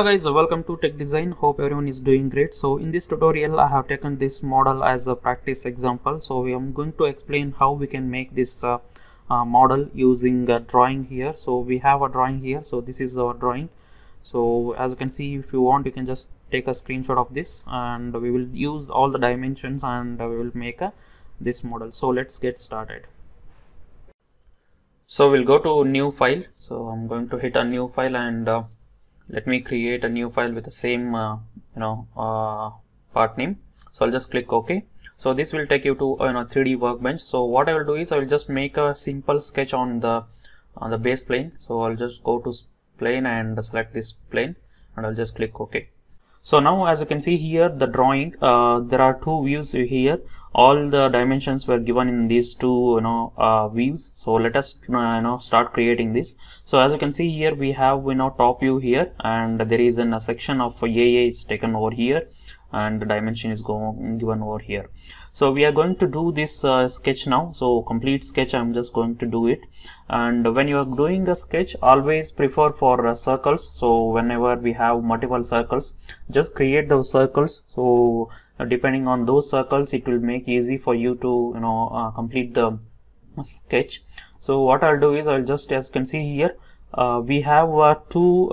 Hello guys, welcome to Tech Design. Hope everyone is doing great. So in this tutorial I have taken this model as a practice example. So I am going to explain how we can make this model using a drawing here. So we have a drawing here. So this is our drawing. So as you can see, if you want, you can just take a screenshot of this and we will use all the dimensions and we will make this model. So let's get started. So we'll go to new file. So I'm going to hit a new file and let me create a new file with the same part name. So I'll just click OK. So this will take you to 3D workbench. So what I will do is I will just make a simple sketch on the base plane. So I'll just go to plane and select this plane and I'll just click OK. So now as you can see here, the drawing, there are two views here. All the dimensions were given in these two views. So let us start creating this. So as you can see here, we have top view here, and there is a section of AA is taken over here and the dimension is given over here. So we are going to do this sketch now. So complete sketch, I'm just going to do it. And when you are doing a sketch, always prefer for circles. So whenever we have multiple circles, just create those circles. So depending on those circles, it will make easy for you to complete the sketch. So what I'll do is I'll just, as you can see here, we have two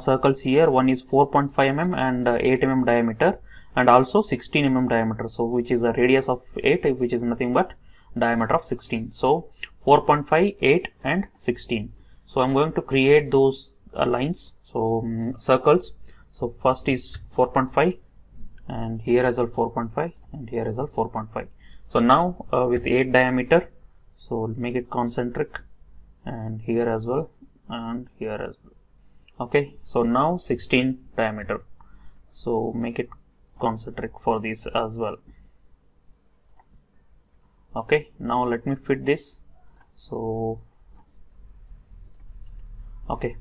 circles here. One is 4.5 mm and 8 mm diameter, and also 16 mm diameter, so which is a radius of 8, which is nothing but diameter of 16. So 4.5, 8 and 16. So I'm going to create those lines, so circles. So first is 4.5, and here as well 4.5, and here as well 4.5. So now with 8 diameter, so we'll make it concentric, and here as well, and here as well. Okay, so now 16 diameter, so make it concentric for this as well. Okay, now let me fit this. So okay,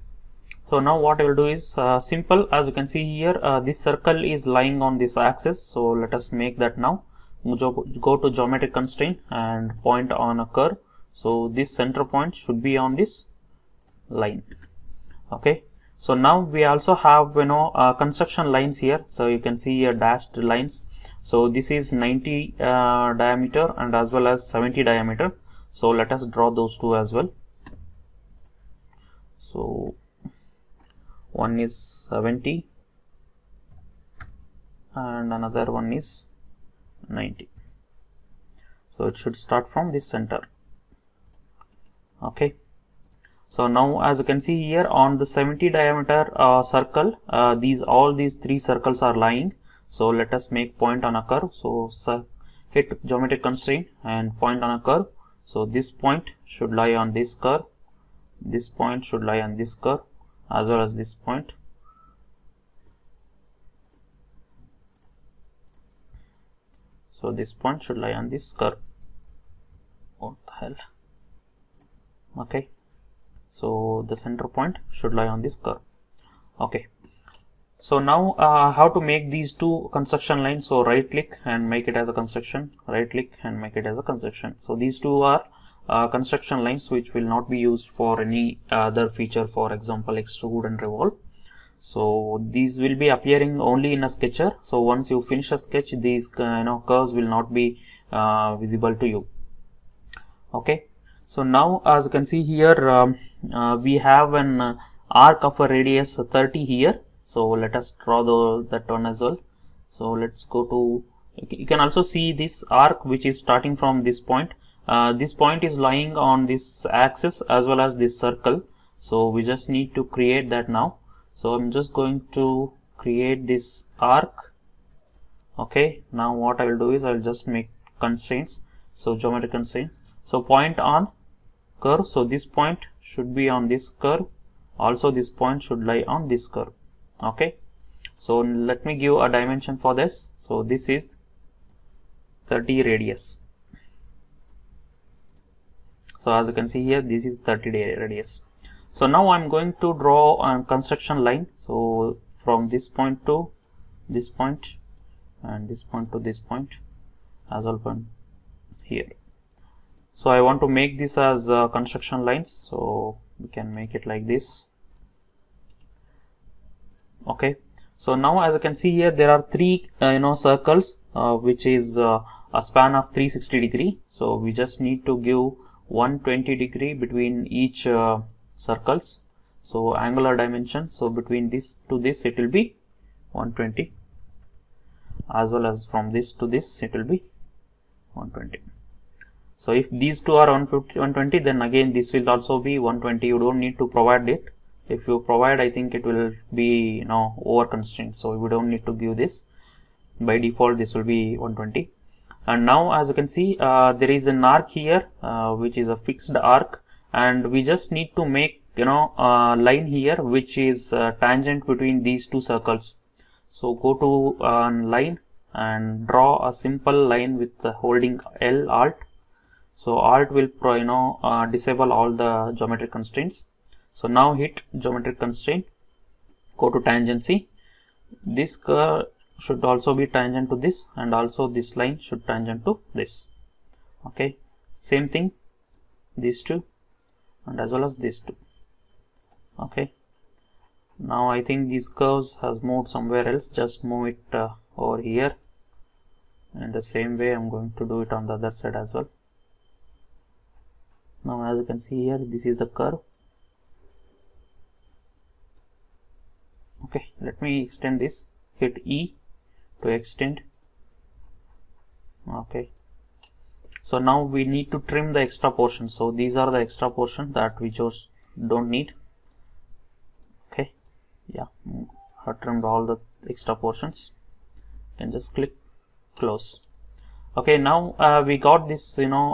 so now what I will do is simple. As you can see here, this circle is lying on this axis, so let us make that now. Go to geometric constraint and point on a curve. So this center point should be on this line. Okay, so now we also have construction lines here. So you can see here dashed lines. So this is 90 diameter and as well as 70 diameter. So let us draw those two as well. So one is 70 and another one is 90. So it should start from this center. Okay, so now as you can see here, on the 70 diameter circle, all these three circles are lying. So let us make point on a curve. So hit geometric constraint and point on a curve. So this point should lie on this curve, this point should lie on this curve, as well as this point. So this point should lie on this curve. What the hell? Okay, so the center point should lie on this curve. Okay, so now how to make these two construction lines. So right click and make it as a construction, right click and make it as a construction. So these two are construction lines which will not be used for any other feature, for example extrude and revolve. So these will be appearing only in a sketcher. So once you finish a sketch, these curves will not be visible to you. Okay, so now as you can see here, we have an arc of a radius 30 here. So let us draw that one as well. So let's go to, you can also see this arc which is starting from this point. This point is lying on this axis as well as this circle. So we just need to create that now. So I'm just going to create this arc. Okay, now what I will do is I will just make constraints. So geometric constraints. So point on curve. So this point should be on this curve. Also this point should lie on this curve. Okay, so let me give a dimension for this. So this is 30 radius. So as you can see here, this is 30 radius. So now I'm going to draw a construction line. So from this point to this point, and this point to this point, as well from here. So I want to make this as construction lines. So we can make it like this. Okay, so now as you can see here, there are three circles which is a span of 360 degree. So we just need to give 120 degree between each circles. So angular dimension, so between this to this it will be 120, as well as from this to this it will be 120. So if these two are 120, then again this will also be 120. You don't need to provide it. If you provide, I think it will be over constrained. So we don't need to give this. By default this will be 120. And now as you can see, there is an arc here which is a fixed arc, and we just need to make a line here which is tangent between these two circles. So go to line and draw a simple line with holding L Alt. So Alt will disable all the geometric constraints. So now hit geometric constraint, go to tangency. This curve should also be tangent to this, and also this line should tangent to this. Okay, same thing, these two, and as well as these two. Okay, now I think these curves has moved somewhere else. Just move it over here, and the same way I'm going to do it on the other side as well. Now as you can see here, this is the curve. Okay, let me extend this. Hit E to extend. Okay, so now we need to trim the extra portion. So these are the extra portion that we just don't need. Okay, yeah, I trimmed all the extra portions, and just click close. Okay, now we got this curve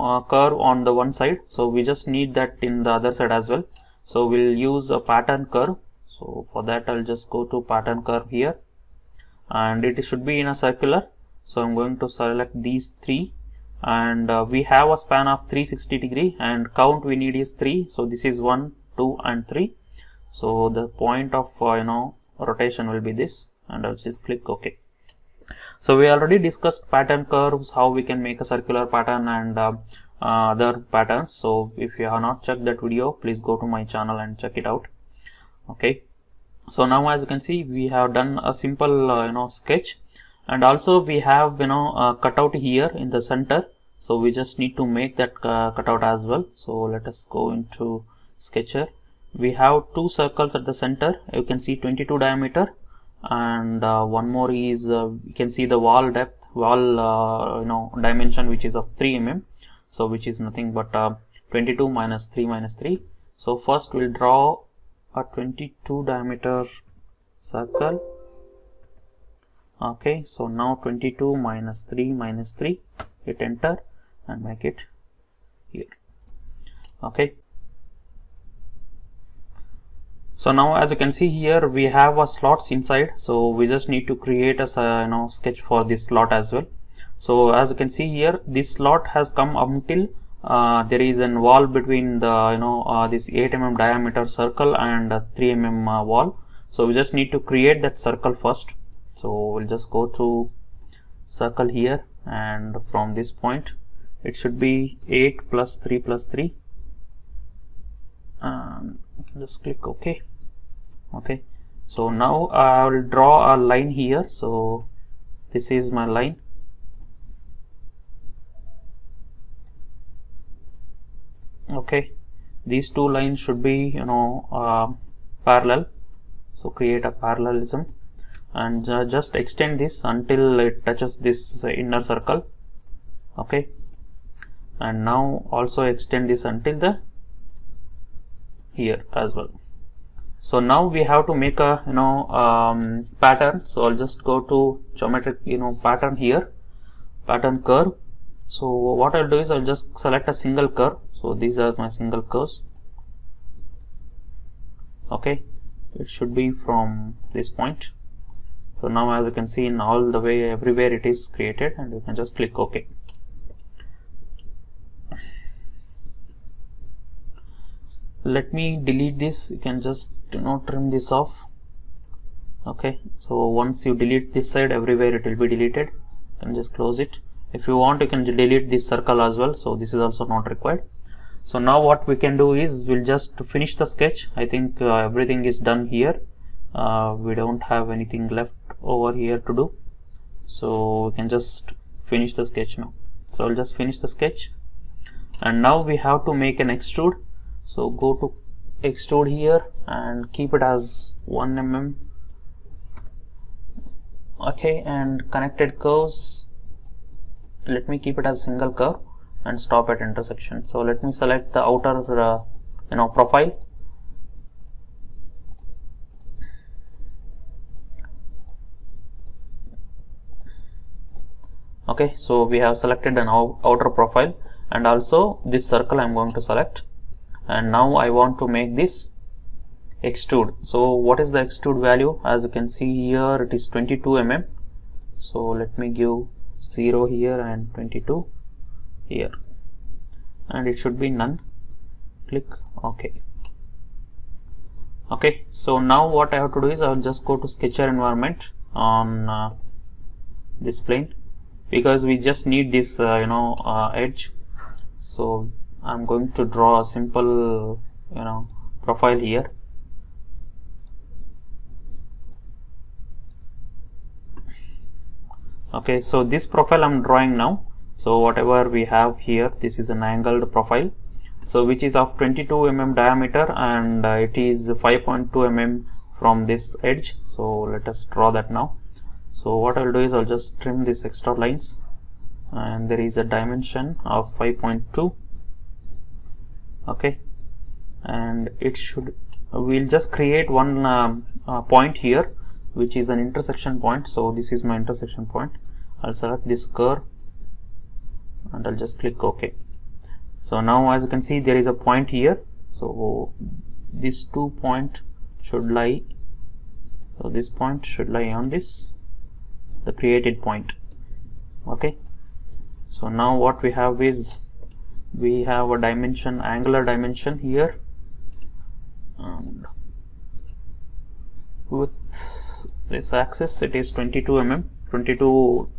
on the one side, so we just need that in the other side as well. So we'll use a pattern curve. So for that I'll just go to pattern curve here, and it should be in a circular. So I'm going to select these three, and we have a span of 360 degree, and count we need is 3. So this is 1, 2 and 3. So the point of rotation will be this, and I'll just click OK. So we already discussed pattern curves, how we can make a circular pattern and other patterns. So if you have not checked that video, please go to my channel and check it out. Okay, so now as you can see, we have done a simple sketch, and also we have a cutout here in the center. So we just need to make that cutout as well. So let us go into Sketcher. We have two circles at the center. You can see 22 diameter, and one more is you can see the wall depth, wall dimension, which is of 3 mm. So which is nothing but 22 minus 3 minus 3. So first we'll draw a 22 diameter circle. Okay, so now 22 minus 3 minus 3, hit enter and make it here. Okay, so now as you can see here, we have a slots inside. So we just need to create a sketch for this slot as well. So as you can see here, this slot has come until there is an wall between the this 8 mm diameter circle and 3 mm wall. So we just need to create that circle first. So we'll just go to circle here, and from this point it should be 8 plus 3 plus 3, and just click OK. Okay, so now I will draw a line here. So this is my line. Okay, these two lines should be parallel. So create a parallelism, and just extend this until it touches this inner circle. Okay, and now also extend this until the here as well. So now we have to make a pattern. So I'll just go to geometric pattern here, pattern curve. So what I'll do is I'll just select a single curve. So these are my single curves. Okay, it should be from this point. So now as you can see, in all the way everywhere it is created, and you can just click OK. Let me delete this. You can just trim this off. Okay, so once you delete this side, everywhere it will be deleted. You can just close it. If you want, you can delete this circle as well. So this is also not required. So now what we can do is we'll just finish the sketch. I think everything is done here. we don't have anything left over here to do, so we can just finish the sketch now. So I'll just finish the sketch, and now we have to make an extrude. So go to extrude here and keep it as 1 mm. Okay, and connected curves, let me keep it as single curve and stop at intersection. So let me select the outer profile. Okay, so we have selected an outer profile, and also this circle I'm going to select, and now I want to make this extrude. So what is the extrude value? As you can see here, it is 22 mm. So let me give 0 here and 22 here, and it should be none. Click OK. Okay, so now what I have to do is I will just go to Sketcher environment on this plane, because we just need this edge. So I'm going to draw a simple profile here. Okay, so this profile I'm drawing now. So whatever we have here, this is an angled profile, so which is of 22 mm diameter, and it is 5.2 mm from this edge. So let us draw that now. So what I'll do is I'll just trim these extra lines, and there is a dimension of 5.2. okay, and it should, we'll just create one point here, which is an intersection point. So this is my intersection point. I'll select this curve and I'll just click OK. So now as you can see, there is a point here. So these 2 points should lie, so this point should lie on this, the created point. Okay, so now what we have is we have a dimension, angular dimension here, and with this axis it is 22 mm, 22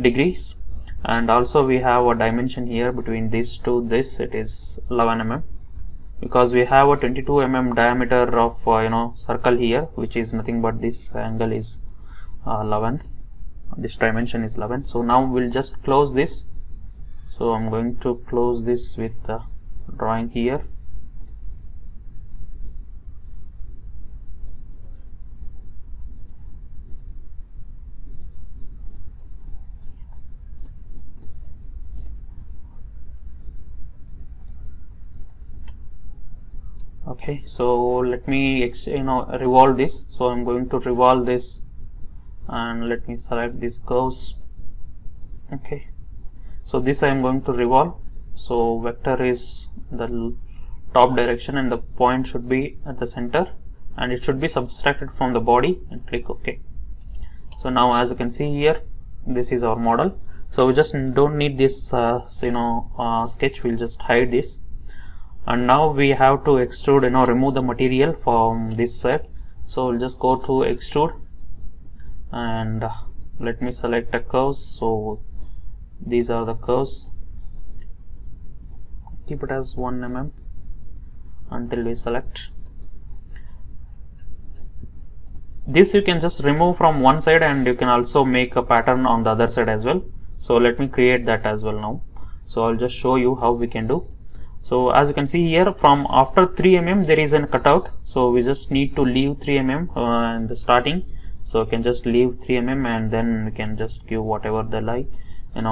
degrees, and also we have a dimension here between this to this, it is 11 mm, because we have a 22 mm diameter of circle here, which is nothing but this angle is 11, this dimension is 11. So now we'll just close this. So I'm going to close this with drawing here. Okay, so let me revolve this. So I'm going to revolve this, and let me select these curves. Okay, so this I am going to revolve. So vector is the top direction, and the point should be at the center, and it should be subtracted from the body, and click OK. So now as you can see here, this is our model. So we just don't need this sketch, we'll just hide this, and now we have to extrude, remove the material from this set. So we'll just go to extrude, and let me select a curve. So these are the curves, keep it as 1 mm until we select this. You can just remove from one side, and you can also make a pattern on the other side as well. So let me create that as well now. So I'll just show you how we can do. So as you can see here, from after 3 mm there is a cutout, so we just need to leave 3 mm in the starting. So we can just leave 3 mm, and then we can just give whatever the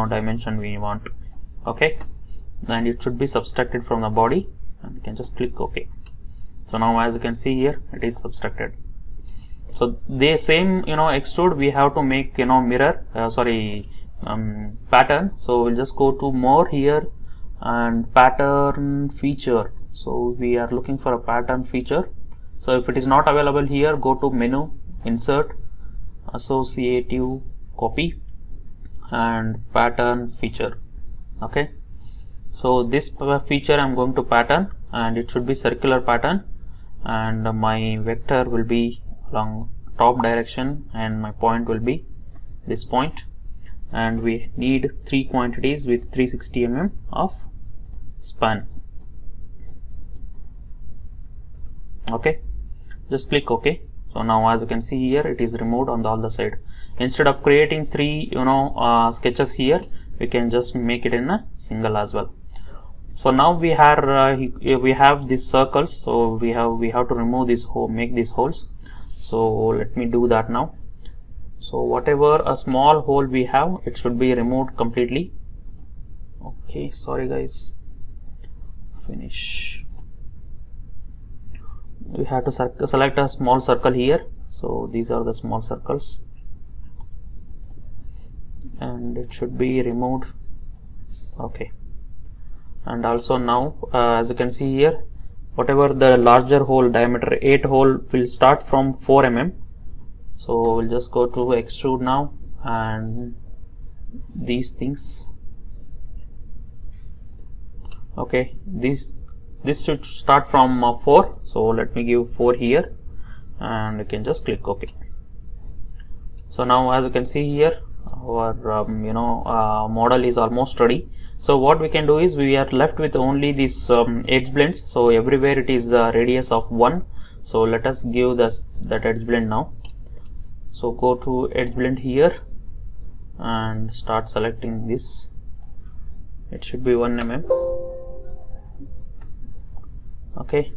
dimension we want. Okay, and it should be subtracted from the body, and we can just click OK. So now as you can see here, it is subtracted. So the same extrude we have to make mirror pattern. So we'll just go to more here and pattern feature. So we are looking for a pattern feature. So if it is not available here, go to menu, insert, associative copy, and pattern feature. Okay, so this feature I'm going to pattern, and it should be circular pattern, and my vector will be along top direction, and my point will be this point, and we need 3 quantities with 360 mm of span. Okay, just click OK. So now as you can see here, it is removed on all the side. Instead of creating three sketches here, we can just make it in a single as well. So now we have these circles, so we have to remove this hole, make these holes. So let me do that now. So whatever a small hole we have, it should be removed completely. Okay, sorry guys, finish. We have to select a small circle here. So these are the small circles, and it should be removed. Okay, and also now as you can see here, whatever the larger hole diameter 8 hole will start from 4 mm. So we'll just go to extrude now, and these things. Okay, this should start from 4. So let me give 4 here, and you can just click OK. So now as you can see here, our model is almost ready. So what we can do is we are left with only these edge blends. So everywhere it is the radius of 1. So let us give that edge blend now. So go to edge blend here and start selecting this. It should be 1 mm. Okay.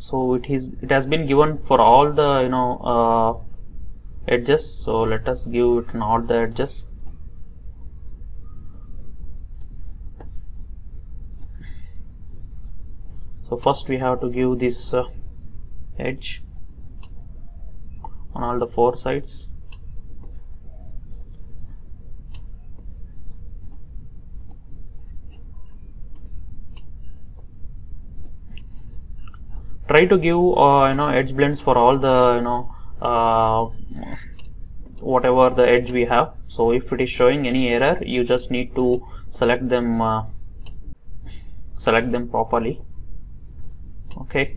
So it has been given for all the edges. So let us give it in all the edges. So first we have to give this edge on all the 4 sides. Try to give edge blends for all the whatever the edge we have. So if it is showing any error, you just need to select them properly. Okay.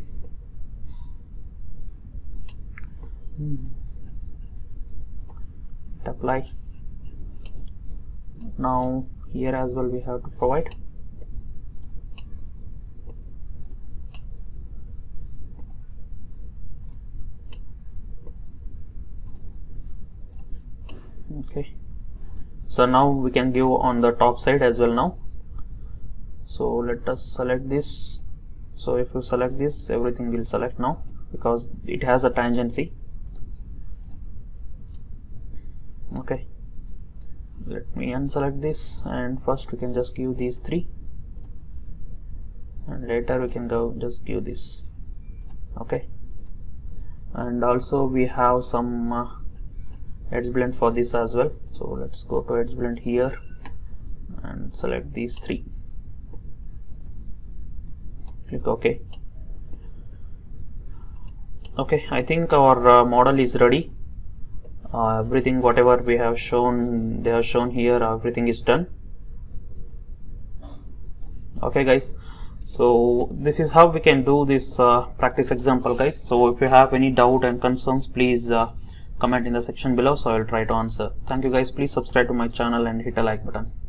Apply. Now here as well we have to provide. Okay, so now we can give on the top side as well now. So let us select this. So if you select this, everything will select now because it has a tangency. Okay, let me unselect this, and first we can just give these 3, and later we can just give this. Okay, and also we have some edge blend for this as well. So let's go to edge blend here and select these 3. Click OK. Okay, I think our model is ready. Everything whatever we have shown, they have shown here, everything is done. Okay guys, so this is how we can do this practice example guys. So if you have any doubt and concerns, please comment in the section below, so I will try to answer. Thank you guys. Please subscribe to my channel and hit a like button.